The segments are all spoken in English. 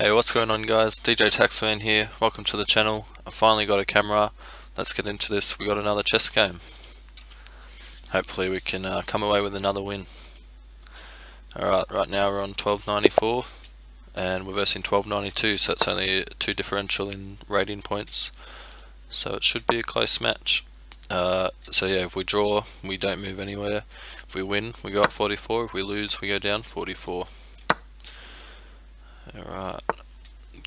Hey, what's going on guys, DJ Taxman here, welcome to the channel. I finally got a camera, let's get into this. We got another chess game. Hopefully we can come away with another win. Alright, right now we're on 1294 and we're versing 1292, so it's only 2 differential in rating points. So it should be a close match. So yeah, if we draw, we don't move anywhere. If we win, we go up 44, if we lose, we go down 44. Alright,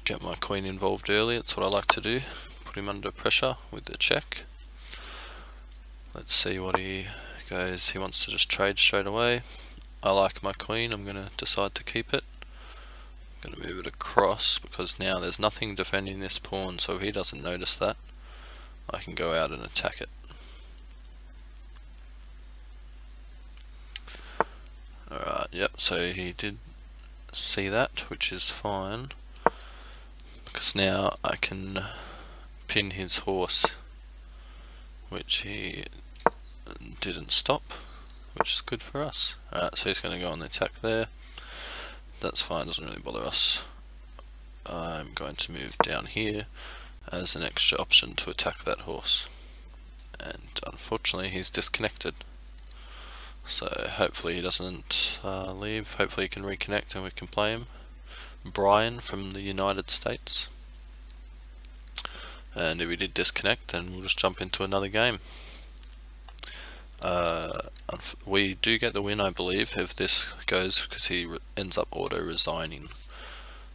get my queen involved early, that's what I like to do. Put him under pressure with the check. Let's see what he goes, he wants to just trade straight away. I like my queen, I'm going to decide to keep it. I'm going to move it across because now there's nothing defending this pawn, so if he doesn't notice that, I can go out and attack it. Alright, yep, so he did see that, which is fine because now I can pin his horse, which he didn't stop, which is good for us. Alright, so he's going to go on the attack there, that's fine, doesn't really bother us. I'm going to move down here as an extra option to attack that horse, and unfortunately he's disconnected, so hopefully he doesn't leave. Hopefully he can reconnect and we can play him. Brian from the United States. And if he did disconnect, then we'll just jump into another game. We do get the win, I believe, if this goes, because he ends up auto-resigning.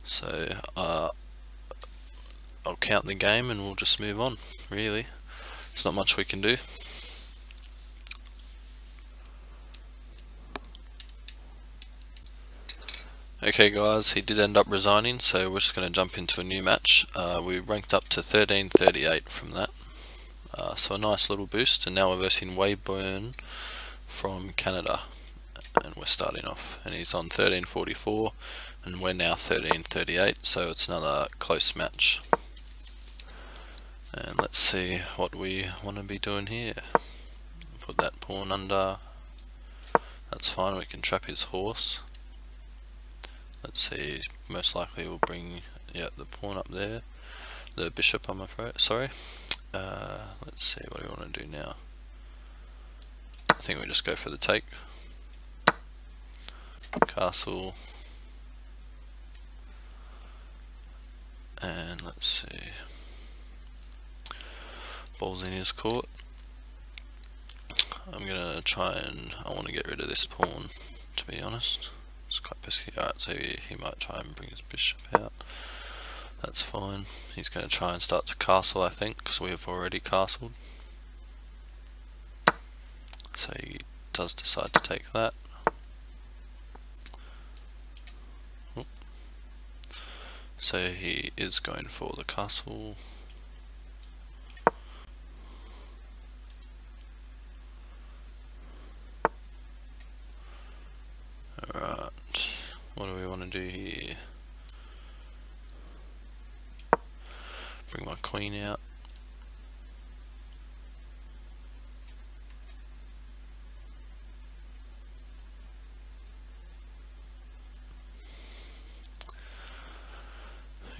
So I'll count the game and we'll just move on, really. There's not much we can do. Okay guys, he did end up resigning, so we're just going to jump into a new match. We ranked up to 1338 from that, so a nice little boost, and now we're versing Weyburn from Canada, and we're starting off, and he's on 1344 and we're now 1338, so it's another close match. And let's see what we want to be doing here. Put that pawn under, that's fine, we can trap his horse. Let's see, most likely we'll bring the pawn up there, the bishop I'm afraid, sorry. Let's see what do we want to do now. I think we just go for the take. Castle. And let's see. Ball's in his court. I'm going to try and, I want to get rid of this pawn, to be honest. It's quite pesky. Alright, so he might try and bring his bishop out. That's fine. He's going to try and start to castle, I think, because we have already castled. So he does decide to take that. So he is going for the castle. What do we want to do here? Bring my queen out.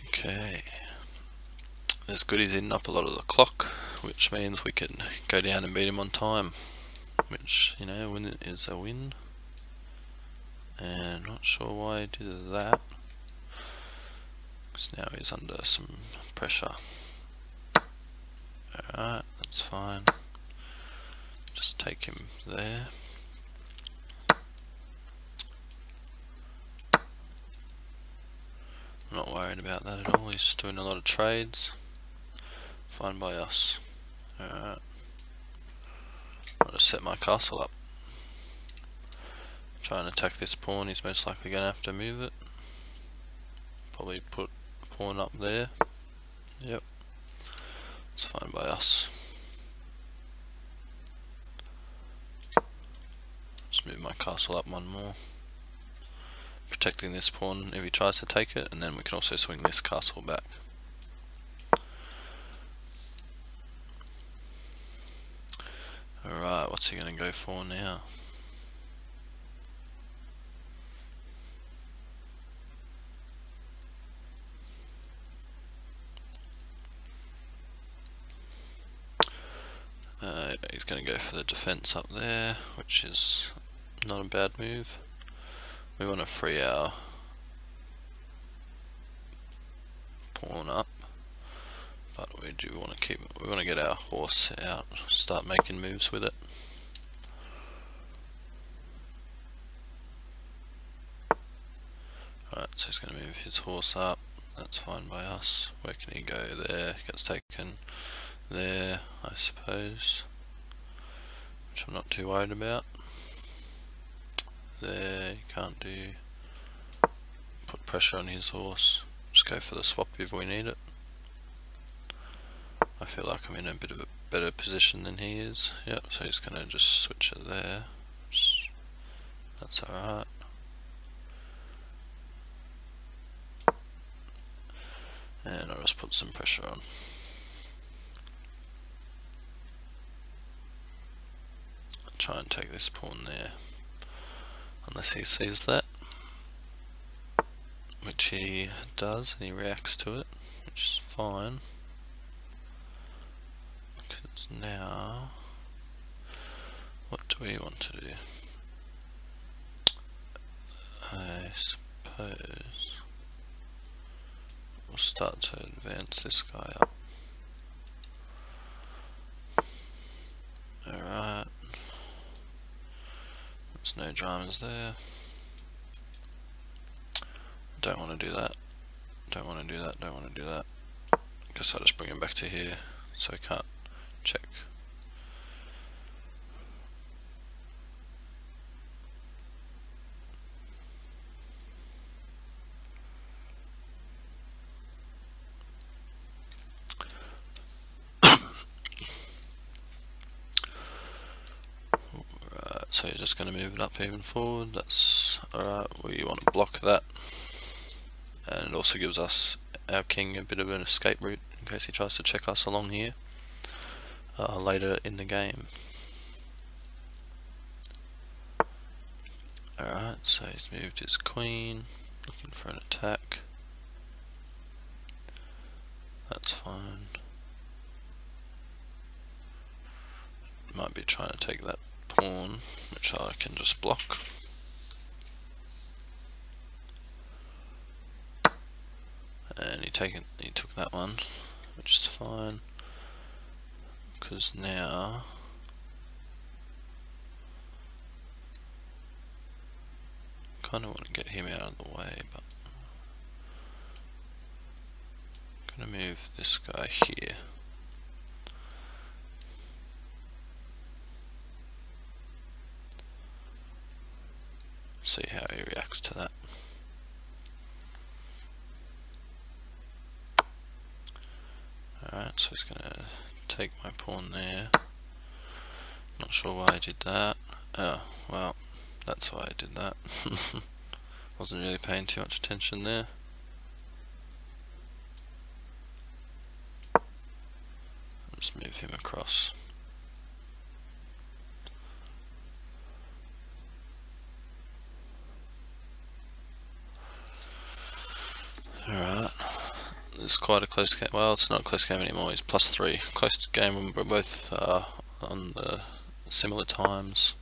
Okay. This goodie's eating up a lot of the clock, which means we can go down and beat him on time, which, you know, win is a win. And not sure why I did that, because now he's under some pressure. Alright, that's fine. Just take him there. I'm not worried about that at all, he's just doing a lot of trades. Fine by us. Alright. I'll just set my castle up. Try and attack this pawn, he's most likely going to have to move it. Probably put the pawn up there. Yep. It's fine by us. Just move my castle up one more. Protecting this pawn if he tries to take it, and then we can also swing this castle back. Alright, what's he going to go for now? just going to go for the defense up there, which is not a bad move. We want to free our pawn up, but we do want to keep, we want to get our horse out, start making moves with it. Alright, so he's going to move his horse up, that's fine by us. Where can he go? There, he gets taken there, I suppose, which I'm not too worried about. There, you can't do, put pressure on his horse, just go for the swap if we need it. I feel like I'm in a bit of a better position than he is. Yep, so he's going to just switch it there, that's alright. And I'll just put some pressure on. I'll try and take this pawn there, unless he sees that, which he does, and he reacts to it, which is fine, because now, what do we want to do? I suppose we'll start to advance this guy up. Alright, there's no dramas there. Don't want to do that, don't want to do that, don't want to do that. I guess I'll just bring him back to here so he can't check. So you're just going to move it up even forward, that's alright. We want to block that, and it also gives us, our king, a bit of an escape route in case he tries to check us along here later in the game. Alright, so he's moved his queen, looking for an attack, that's fine. Might be trying to take that pawn, which I can just block. And he took that one, which is fine, because now I kind of want to get him out of the way, but I'm going to move this guy here. See how he reacts to that. Alright, so he's going to take my pawn there. Not sure why I did that. Oh, well, that's why I did that. Wasn't really paying too much attention there. Let's move him across. Alright, it's quite a close game. Well, it's not a close game anymore, it's +3. Close game when we're both on the similar times.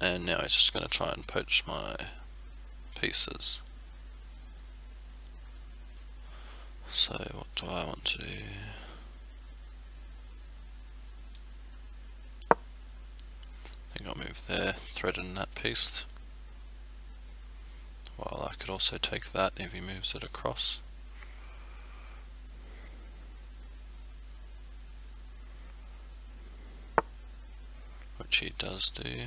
And now he's just going to try and poach my pieces. So, what do I want to do? I think I'll move there, threaten that piece. Well, I could also take that if he moves it across. Which he does do.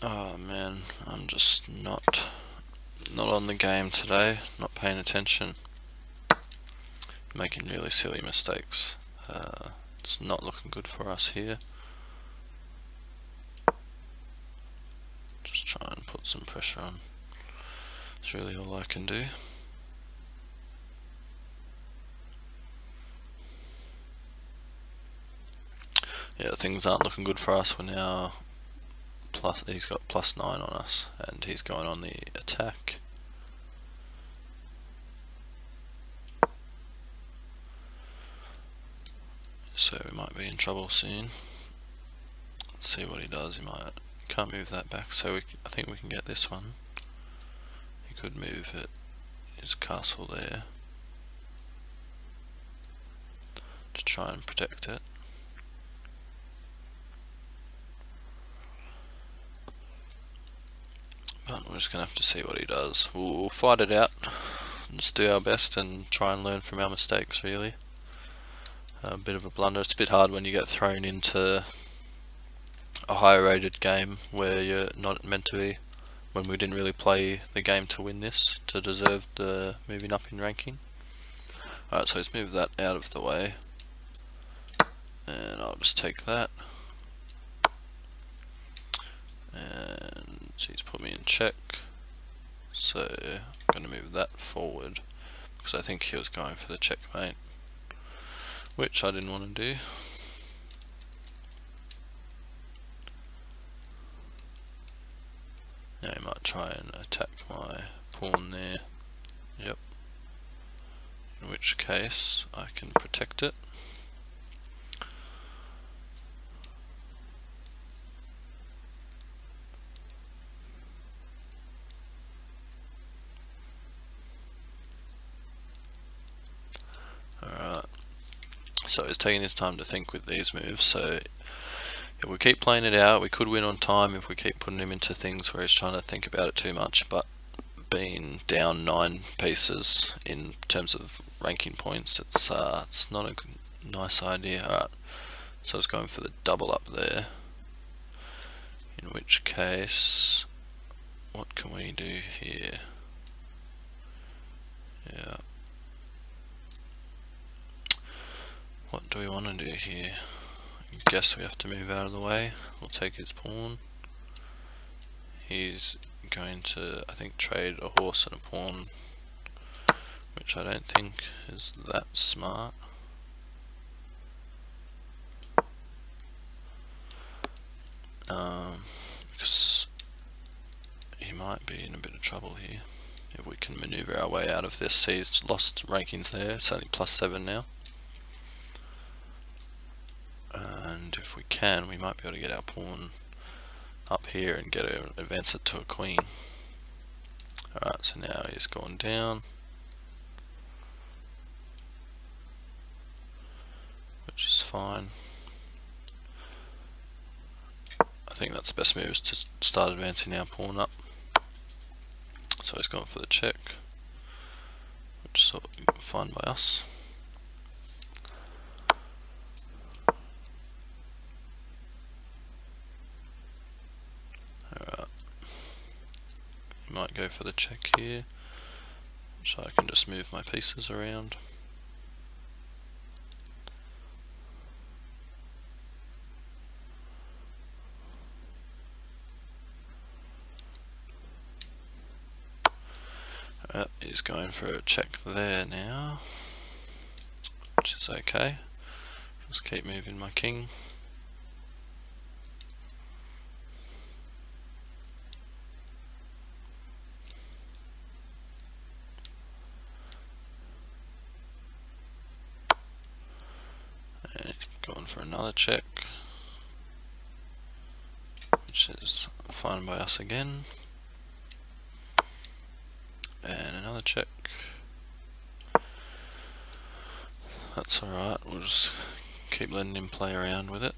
Oh man, I'm just not on the game today, not paying attention, making really silly mistakes. It's not looking good for us here. Just try and put some pressure on, that's really all I can do. yeah, things aren't looking good for us. We're now plus, he's got +9 on us, and he's going on the attack. So we might be in trouble soon. Let's see what he does. He might, can't move that back, so I think we can get this one. He could move it, his castle there, to try and protect it. But we're just going to have to see what he does. We'll fight it out, just do our best and try and learn from our mistakes really. A bit of a blunder. It's a bit hard when you get thrown into a higher rated game where you're not meant to be, when we didn't really play the game to win this, to deserve the moving up in ranking. Alright, so let's move that out of the way, and I'll just take that, and he's put me in check, so I'm going to move that forward because I think he was going for the checkmate, which I didn't want to do. Now he might try and attack my pawn there. Yep. In which case I can protect it. Alright. So he's taking his time to think with these moves, so if we keep playing it out, we could win on time if we keep putting him into things where he's trying to think about it too much. But being down 9 pieces in terms of ranking points, it's not a nice idea. Alright, so I was going for the double up there, in which case, what can we do here? Yeah, what do we want to do here? I guess we have to move out of the way. We'll take his pawn. He's going to, I think, trade a horse and a pawn, which I don't think is that smart. Because he might be in a bit of trouble here if we can maneuver our way out of this. See, he's lost rankings there. It's only +7 now. And if we can, we might be able to get our pawn up here and get her, advance it to a queen. Alright, so now he's gone down, which is fine. I think that's the best move, is to start advancing our pawn up. So he's gone for the check, which is sort of fine by us. Might go for the check here, so I can just move my pieces around. He's going for a check there now, which is okay. Just keep moving my king. For another check, which is fine by us again, and another check. That's alright, we'll just keep letting him play around with it.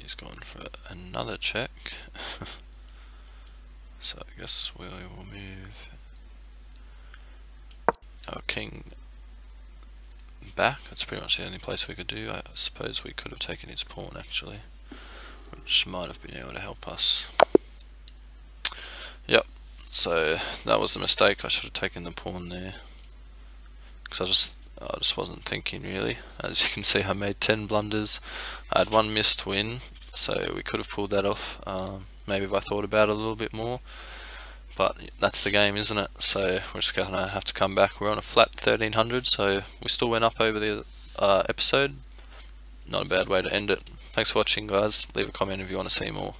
He's gone for another check, so I guess we will move our king back. That's pretty much the only place we could do. I suppose we could have taken his pawn actually, which might have been able to help us. Yep, so that was the mistake. I should have taken the pawn there, because I just I just wasn't thinking really. As you can see, I made 10 blunders. I had one missed win, so we could have pulled that off, maybe if I thought about it a little bit more. But that's the game, isn't it? So we're just going to have to come back. We're on a flat 1300, so we still went up over the episode. Not a bad way to end it. Thanks for watching, guys. Leave a comment if you want to see more.